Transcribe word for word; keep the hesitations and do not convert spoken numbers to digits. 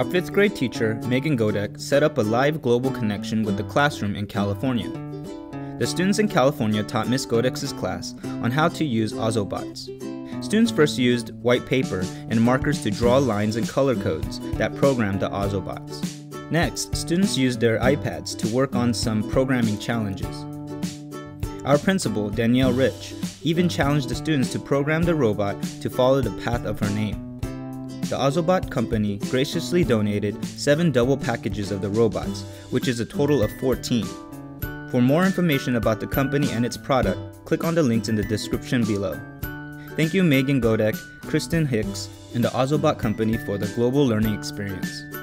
Our fifth grade teacher, Megan Godek, set up a live global connection with the classroom in California. The students in California taught Miz Godek's class on how to use Ozobots. Students first used white paper and markers to draw lines and color codes that programmed the Ozobots. Next, students used their iPads to work on some programming challenges. Our principal, Danielle Rich, even challenged the students to program the robot to follow the path of her name. The Ozobot Company graciously donated seven double packages of the robots, which is a total of fourteen. For more information about the company and its product, click on the links in the description below. Thank you Megan Godek, Kristen Hicks, and the Ozobot Company for the global learning experience.